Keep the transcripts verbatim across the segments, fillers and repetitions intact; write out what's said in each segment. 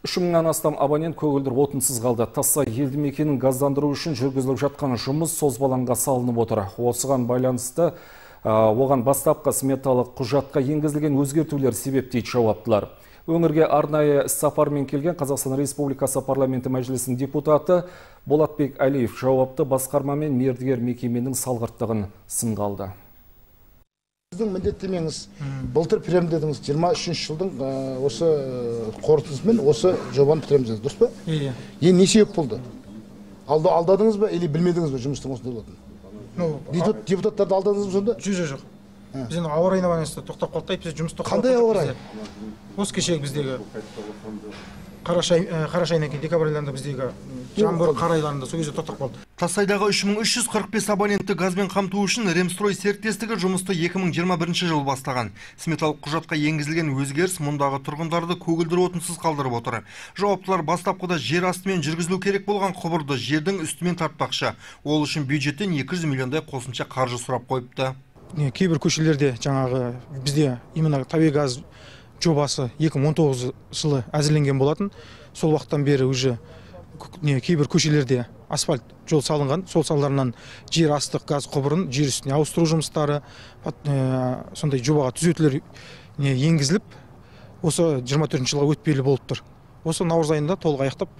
үш мыңнан астам абонент көгілдір отынсыз қалды. Таса елді мекенін газдандыру үшін жүргізіліп жатқан жұмыс созбалаңға салынып отыр. Осыған байланысты оған бастапқы сметалық құжатқа енгізілген өзгертулер себеп дейді жауаптылар. Өңірге арнайы сапармен келген Қазақстан Республикасы Парламенті мәжілісінің депутаты Болатбек Әлиев жауапты басқармамен мердігер мекеменің салғырттығын сынға алды. Біздің міндеттемеңіз былтыр пірем дедіңіз, жиырма үшінші жылдың осы қорытындысымен осы жобаны піреміз, дұрыс па? Иә. Е, не себеп болды? Алдадыңыз ба, или білмедіңіз бе жұмыстың осындай болатынын? Депутаттарды алдадыңыз ба сонда? Жүзі жоқ. Біз енді ауа райына байланысты тоқтап қалдық, біз жұмыс тоқтап қалдық. Қандай ауа райы? Осы кешегі біздегі қараша айынан кейін декабрь айларында біздегі жаңбыр қар айларында сол кезде тоқтап қалды. Тасайдағы үш мың үш жүз қырық бес абонентті газбен қамту үшін Ремстрой серіктестігі жұмысты екі мың жиырма бірінші жыл бастаған. Сметалық құжатқа енгізілген өзгеріс мұндағы тұрғындарды көгілдір отынсыз қалдырып отыр. Жауаптылар бастапқыда жер астымен жүргізілу керек болған құбырды жердің үстімен тартпақшы. Ол үшін бюджеттен екі жүз миллиондай қосымша қаржы сұрап қойыпты. Кейбір көшелерде жаңағы бізде именно табиғи газ жобасы екі мың он тоғызыншы жылы әзірленген болатын. Сол уақыттан бері уже кейбір көшелерде асфальт жол салынған. Сол салдарынан жер асты газ құбырын жер үстіне ауыстыру жұмыстары сондай жобаға түзетулер енгізіліп, осы жиырма төртінші жылға өтпелі болып тұр. Осы наурыз айында толық аяқтап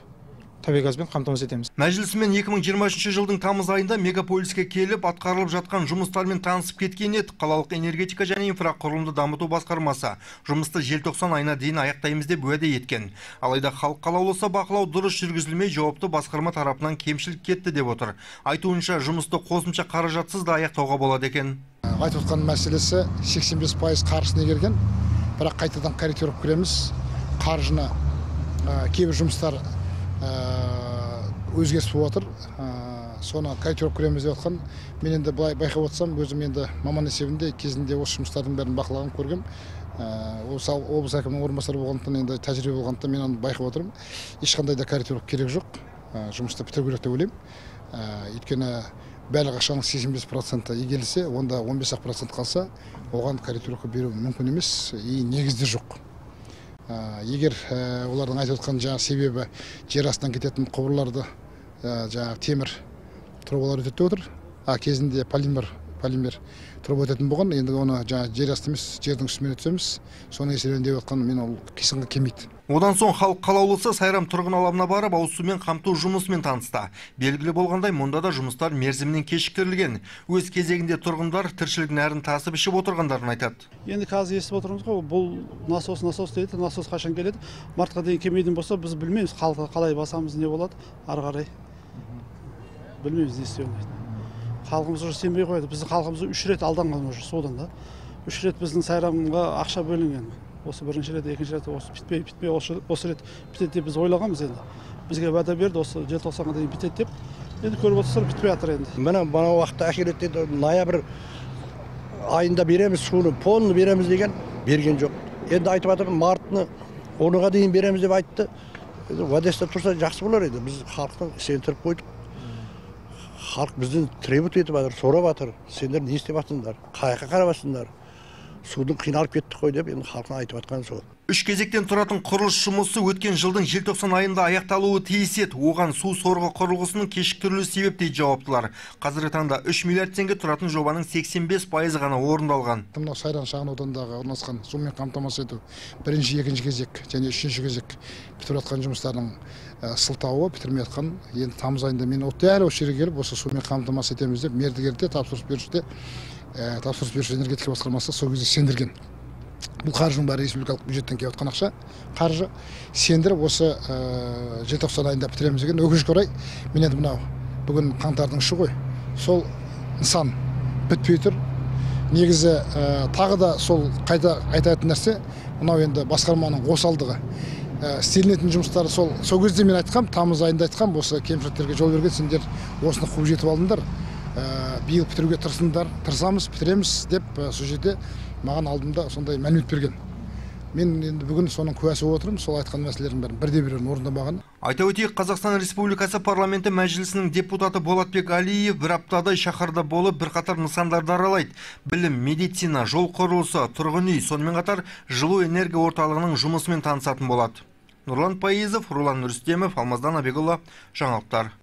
табиғи газбен қамтамасыз етеміз. Мәжілісмен екі мың жиырма үшінші жылдың тамыз айында мегаполиске келіп, атқарылып жатқан жұмыстармен танысып кеткен еді. Қалалық энергетика және инфрақұрылымды дамыту басқармасы жұмысты желтоқсан айына дейін аяқтаймыз деп уәде еткен. Алайда халық қалаулысы бақылау дұрыс жүргізілмей, жауапты басқарма тарапынан кемшілік кетті деп отыр. Айтуынша, жұмысты қосымша қаражатсыз да аяқтауға болады екен. Айтып отқан мәселесі сексен бес пайыз қаржыны берген, бірақ қайтадан корректировка көреміз. Қаржыны кейбір жұмыстар өзгеріс болып отыр, соны корректировка көреміз деп отқан. Мен енді былай байқап отырсам, өзім енді маман есебінде кезінде осы жұмыстардың бәрін бақылаған көргім. Осы облыс әкімінің орынбасары болғандықтан, енді тәжірибе болғандықтан мен оны байқап отырмын. Ешқандай да корректировка керек жоқ, жұмысты бітіру керек деп ойлаймын. Өйткені бәрі қашан сексен бес пайыз игерілсе, онда он бес пайыз қалса, оған корректировка беру мүмкін емес, и негізде жоқ. Егер олардың айтып отқан жаңа себебі жер астынан кететін құбырларды жаңа темір трубалар өтетіп отыр, а кезінде полимер полимер труба өтетін болған, енді оны жаңа жер асты емес жердің үстімен өтсеміз, соны есебін деп отқан мен ол кесімге келмейді. Одан соң халық қалаулысы Сайрам тұрғын алабына барып, ауызсумен қамту жұмысымен танысты. Белгілі болғандай, мұнда да жұмыстар мерзімінен кешіктірілген. Өз кезегінде тұрғындар тіршілік нәрін тасып ішіп отырғандарын айтады. Енді қазір естіп отырмыз ғой, бұл насос, насос дейді, насос қашан келеді? Мартқа дейін келмейтін болса, біз білмейміз, қалай басамыз, не болады, ары қарай. Білмейміз, не істей алмайды. Халқымыз уже сенбей қойды. Біздің халқымыз үш рет алданған уже содан да. Үш рет біздің Сайрамға ақша бөлінген. Осы бірінші рет, екінші рет, осы бітпей, бітпей, осы рет бітеді деп біз ойлағанбыз енді. Бізге уәде берді, осы желтоқсанға дейін бітеді деп. Енді көріп отырсыздар, бітпей жатыр енді. Міне мына уақытта ақиретте ноябрь айында береміз суды, полны береміз деген берген жоқ. Енді айтып жатыр, мартны онға дейін береміз деп айтты. Уәдесіп тұрса жақсы болар еді. Біз халықтан сендіріп қойдық. Халық біздің требут етіп жатыр, сорап жатыр. Сендер не істеп жатсыңдар? Қайыққа қарабасыңдар. Судың қиналып кеттік қой деп енді халқына айтып жатқан сол. Үш кезектен тұратын құрылыс жұмысы өткен жылдың желтоқсан айында аяқталуы тиіс еді. Оған су сорғы құрылғысының кешіктірілуі себеп дейді жауаптылар. Қазіргі таңда үш миллиард теңге тұратын жобаның сексен бес пайызы ғана орындалған. Мына Сайрам шағын ауданындағы орналасқан сумен қамтамасыз ету бірінші, екінші кезек және үшінші кезек бітіріп жатқан жұмыстардың сылтауы бітірмей жатқан. Енді тамыз айында мен дәл осы жерге келіп, осы сумен қамтамасыз етеміз деп мердігерде, тапсырыс берушіде, тапсырыс беруші энергетика басқармасы сол кезде сендірген. Бұл қаржының бәрі республикалық бюджеттен келіп отқан ақша, қаржы сендіріп осы желтоқсан айында бітіреміз деген. Өкінішке орай, мен енді мынау бүгін қаңтардың үші ғой, сол нысан бітпей тұр. Негізі тағы да сол қайта айтатын нәрсе, мынау енді басқарманың осалдығы. Істелінетін жұмыстары сол кезде мен айтқам, тамыз айында айтқам, осы кемшіліктерге жол берген, сендер осыны қуып жетіп алдыңдар, биыл бітіруге тырысыңдар, тырысамыз, бітіреміз деп сол жерде маған алдымда сондай мәлімет берген. Мен енді бүгін соның куәсі отырмын, сол айтқан мәселелердің бәрін бірде бірін орындамаған. Айта өтейік, Қазақстан Республикасы Парламенті мәжілісінің депутаты Болатбек Әлиев бір аптадай шаһарда болып, бірқатар нысандарды аралайды. Білім, медицина, жол құрылысы, тұрғын үй, сонымен қатар жылу энергия орталығының жұмысымен танысатын болады. Нурлан Пайызов, Рулан Рүстемов, Алмаздан Абегулла, жаңалықтар.